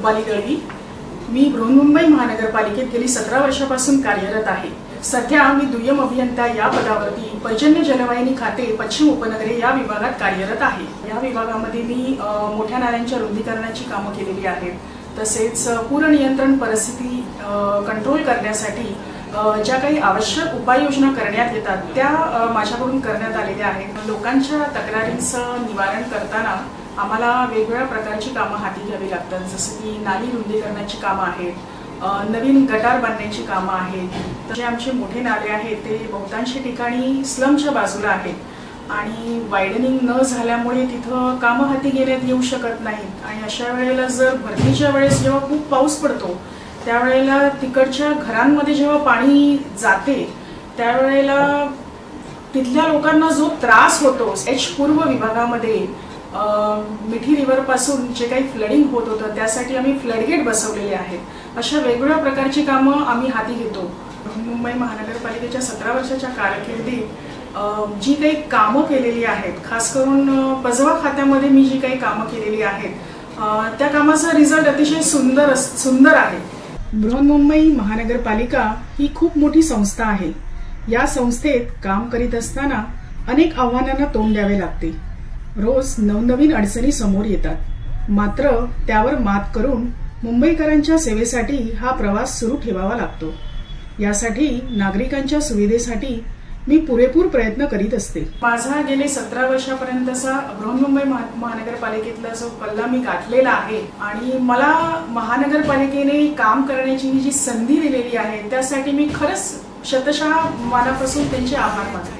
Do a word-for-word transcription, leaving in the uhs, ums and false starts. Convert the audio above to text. रुपाली दळवी. मी बृहन्मुंबई महानगरपालिकेत गेली सतरा वर्षापासून कार्यरत आहे. सध्या मी दुय्यम अभियंता या पदावरती पर्जन्य जलवाहिनी खाते पश्चिम उपनगरे या विभागात कार्यरत आहे. या विभागामध्ये मी मोठ्या नाल्यांच्या रुंदीकरणाची कामं केलेली आहेत. तसेच पूर नियंत्रण परिस्थिती कंट्रोल करण्यासाठी ज्या काही आवश्यक उपाययोजना करण्यात येतात त्या माझ्याकडून करण्यात आलेल्या आहेत. लोकांच्या तक्रारींचं निवारण करताना आम्हाला वेगवेगळ्या प्रकारची कामं हाती घ्यावी लागतात, जसं की नाली रुंदीकरणाची कामं आहेत, नवीन गटार बांधण्याची कामं आहेत. जे आमचे मोठे नाले आहेत ते बहुतांश ठिकाणी स्लमच्या बाजूला आहेत आणि वायडनिंग न झाल्यामुळे तिथं कामं हाती घेण्यात येऊ शकत नाहीत. आणि अशा वेळेला जर भरतीच्या वेळेस जेव्हा खूप पाऊस पडतो त्यावेळेला तिकडच्या घरांमध्ये जेव्हा पाणी जाते त्यावेळेला तिथल्या लोकांना जो त्रास होतो. एच पूर्व विभागामध्ये मिठी रिव्हरपासून जे काही फ्लडिंग होत होतं त्यासाठी आम्ही फ्लडगेट बसवलेले आहेत. अशा वेगवेगळ्या प्रकारची कामं आम्ही हाती घेतो. मुंबई महानगरपालिकेच्या सतरा वर्षाच्या कारकिर्दीत जी काही कामं केलेली आहेत, खास करून पजवा खात्यामध्ये मी जी काही कामं केलेली आहेत त्या कामाचा रिझल्ट अतिशय सुंदर सुंदर आहे. बृहन्मुंबई महानगरपालिका ही खूप मोठी संस्था आहे. या संस्थेत काम करीत असताना अनेक आव्हानांना तोंड द्यावे लागते. रोज नवनवीन अडचणी समोर येतात, मात्र त्यावर मात करून मुंबईकरांच्या सेवेसाठी हा प्रवास सुरू ठेवावा लागतो. यासाठी नागरिकांच्या सुविधेसाठी मी पुरेपूर प्रयत्न करीत असते. माझा गेले सतरा वर्षापर्यंतचा बृहन्मुंबई महानगरपालिकेतला जो पल्ला मी गाठलेला आहे आणि मला महानगरपालिकेने काम करण्याची ही जी संधी दिलेली आहे त्यासाठी मी खरंच शतशः मनापासून त्यांचे आभार मानते.